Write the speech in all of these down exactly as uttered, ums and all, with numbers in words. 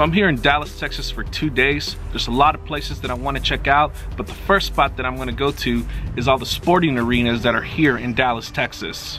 So I'm here in Dallas, Texas for two days. There's a lot of places that I want to check out, but the first spot that I'm going to go to is all the sporting arenas that are here in Dallas, Texas.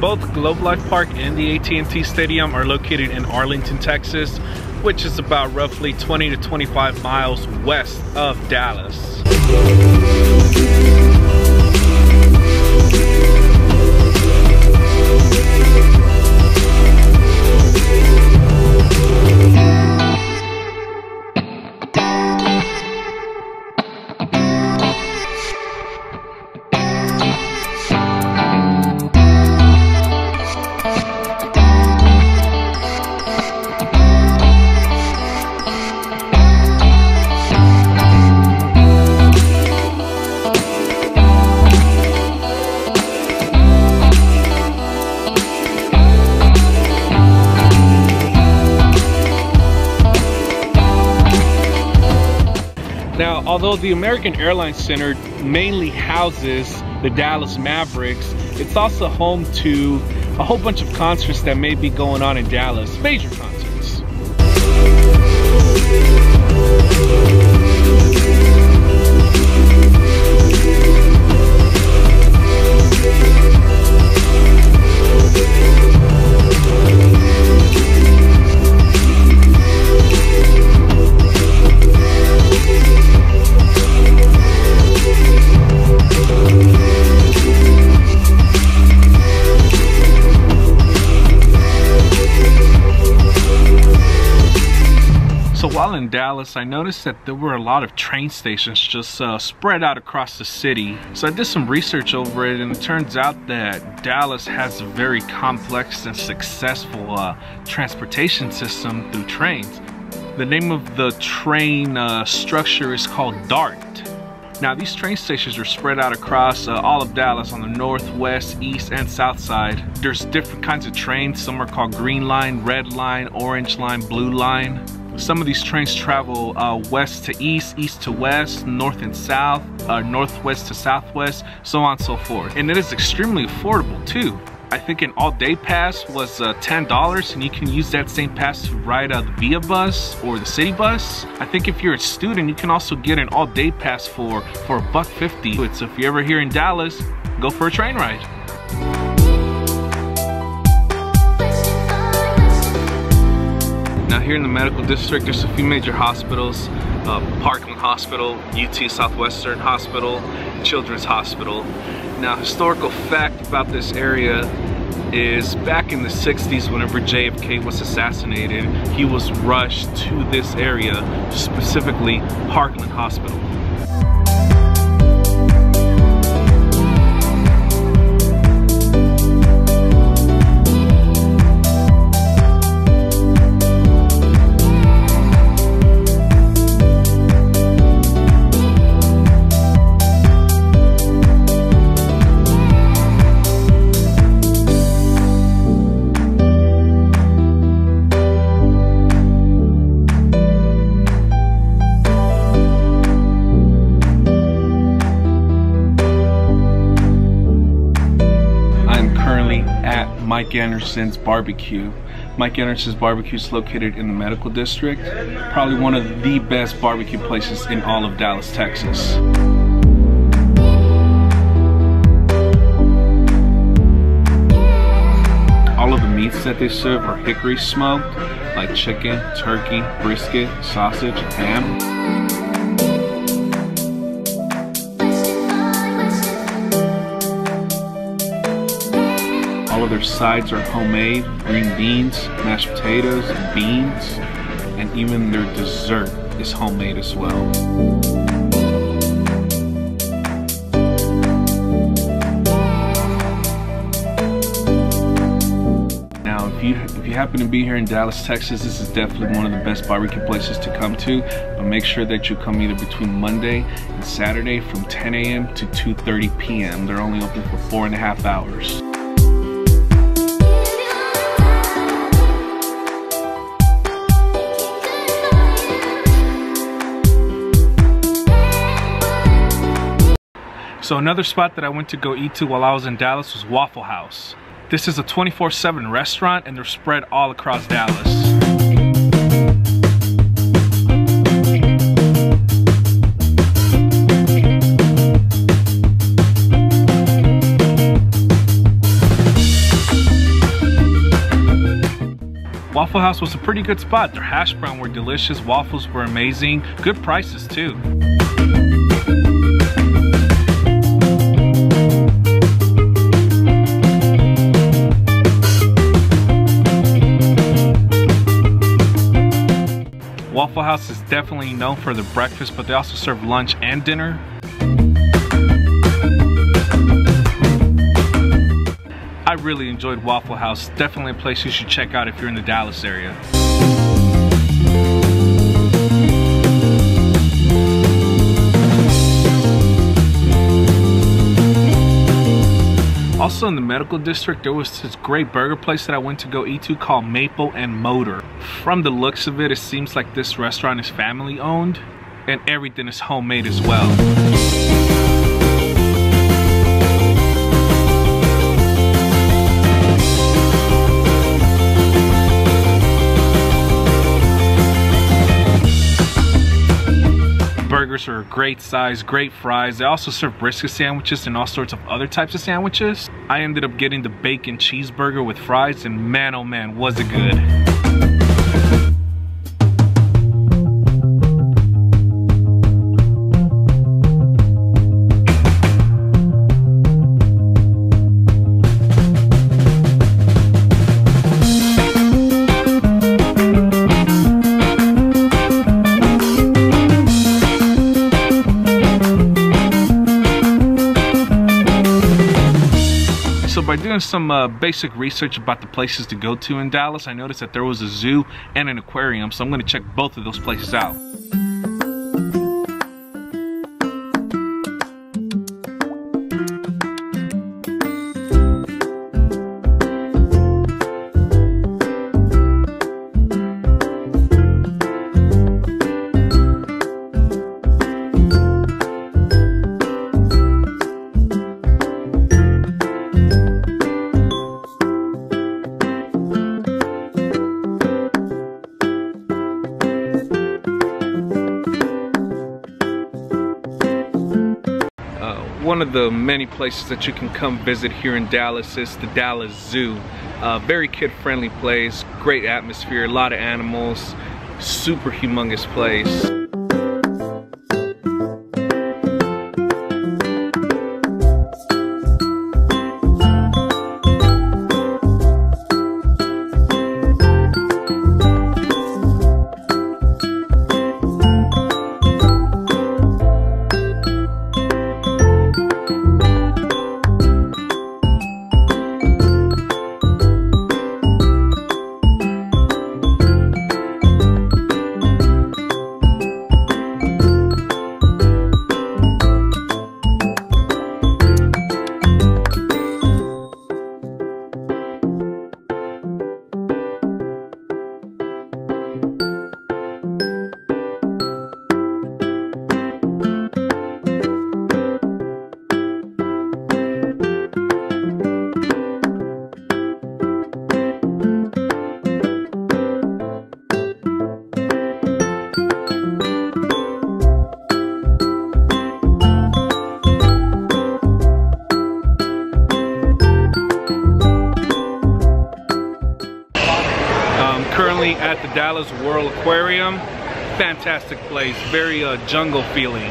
Both Globe Life Park and the A T and T Stadium are located in Arlington, Texas, which is about roughly twenty to twenty-five miles west of Dallas. Now, although the American Airlines Center mainly houses the Dallas Mavericks, it's also home to a whole bunch of concerts that may be going on in Dallas, major concerts. While in Dallas, I noticed that there were a lot of train stations just uh, spread out across the city. So I did some research over it, and it turns out that Dallas has a very complex and successful uh, transportation system through trains. The name of the train uh, structure is called DART. Now, these train stations are spread out across uh, all of Dallas on the north, west, east, and south side. There's different kinds of trains. Some are called Green Line, Red Line, Orange Line, Blue Line. Some of these trains travel uh, west to east, east to west, north and south, uh, northwest to southwest, so on and so forth. And it is extremely affordable too. I think an all-day pass was uh, ten dollars, and you can use that same pass to ride uh, the Via bus or the city bus. I think if you're a student, you can also get an all-day pass for for a buck fifty. So if you're ever here in Dallas, go for a train ride. Now, here in the medical district, there's a few major hospitals, uh, Parkland Hospital, U T Southwestern Hospital, Children's Hospital. Now, historical fact about this area is back in the sixties, whenever J F K was assassinated, he was rushed to this area, specifically Parkland Hospital. At Mike Anderson's Bar-B-Que. Mike Anderson's Bar-B-Que is located in the medical district. Probably one of the best barbecue places in all of Dallas, Texas. All of the meats that they serve are hickory smoked, like chicken, turkey, brisket, sausage, ham. All of their sides are homemade, green beans, mashed potatoes, beans, and even their dessert is homemade as well. Now, if you, if you happen to be here in Dallas, Texas, this is definitely one of the best barbecue places to come to, but make sure that you come either between Monday and Saturday from ten A M to two thirty P M They're only open for four and a half hours. So another spot that I went to go eat to while I was in Dallas was Waffle House. This is a twenty-four seven restaurant and they're spread all across Dallas. Waffle House was a pretty good spot. Their hash brown were delicious, waffles were amazing, good prices too. Waffle House is definitely known for their breakfast, but they also serve lunch and dinner. I really enjoyed Waffle House. Definitely a place you should check out if you're in the Dallas area. Also in the medical district, there was this great burger place that I went to go eat to called Maple and Motor. From the looks of it, it seems like this restaurant is family owned and everything is homemade as well. Burgers are a great size, great fries. They also serve brisket sandwiches and all sorts of other types of sandwiches. I ended up getting the bacon cheeseburger with fries, and man, oh man, was it good. By doing some uh, basic research about the places to go to in Dallas, I noticed that there was a zoo and an aquarium, so I'm going to check both of those places out. One of the many places that you can come visit here in Dallas is the Dallas Zoo. Uh, very kid-friendly place, great atmosphere, a lot of animals, super humongous place. At the Dallas World Aquarium. Fantastic place, very uh, jungle feeling.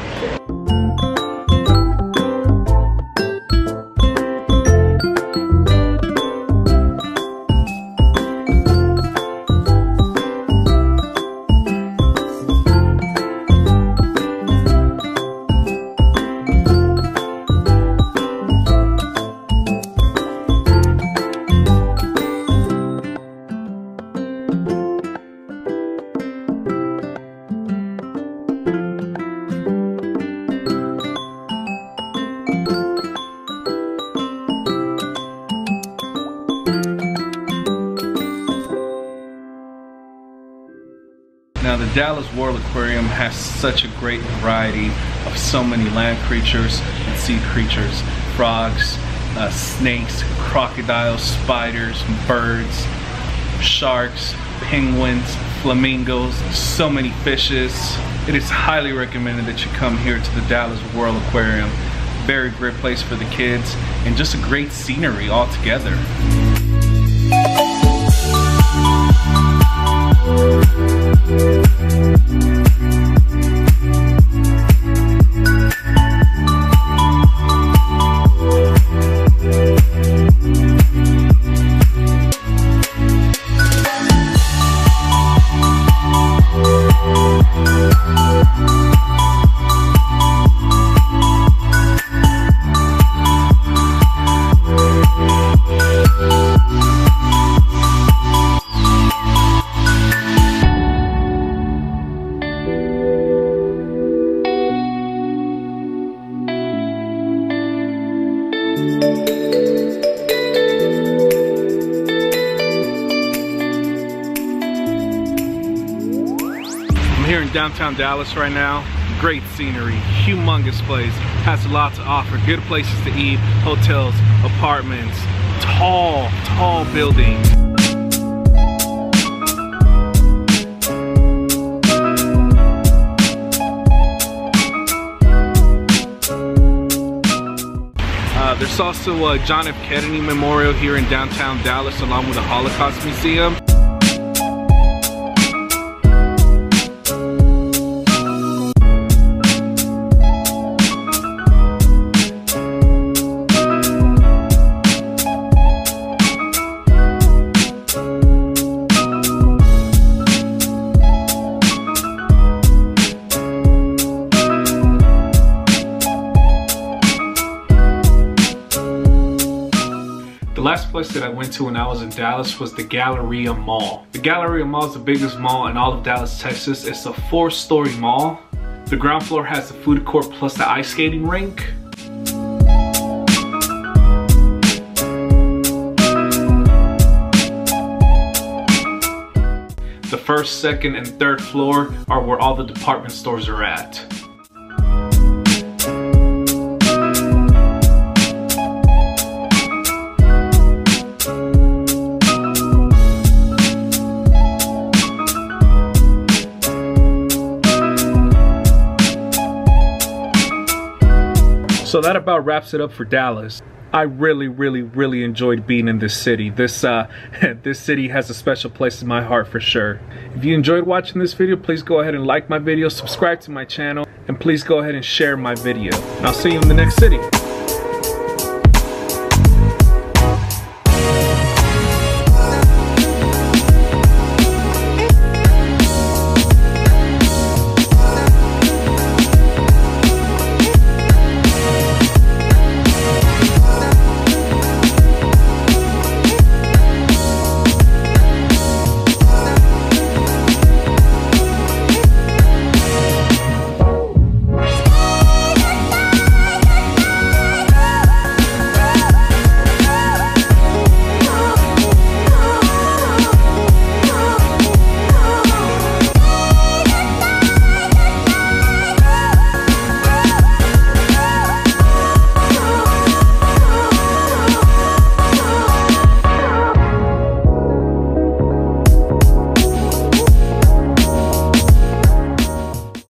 Now the Dallas World Aquarium has such a great variety of so many land creatures and sea creatures, frogs, uh, snakes, crocodiles, spiders, birds, sharks, penguins, flamingos, so many fishes. It is highly recommended that you come here to the Dallas World Aquarium. Very great place for the kids and just a great scenery altogether. Downtown Dallas right now. Great scenery, humongous place, has a lot to offer, good places to eat, hotels, apartments, tall, tall buildings. Uh, there's also a John F. Kennedy Memorial here in downtown Dallas along with the Holocaust Museum. Last place that I went to when I was in Dallas was the Galleria Mall. The Galleria Mall is the biggest mall in all of Dallas, Texas. It's a four-story mall. The ground floor has the food court plus the ice skating rink. The first, second, and third floor are where all the department stores are at. So that about wraps it up for Dallas. I really, really, really enjoyed being in this city. This uh, this city has a special place in my heart for sure. If you enjoyed watching this video, please go ahead and like my video, subscribe to my channel, and please go ahead and share my video. And I'll see you in the next city.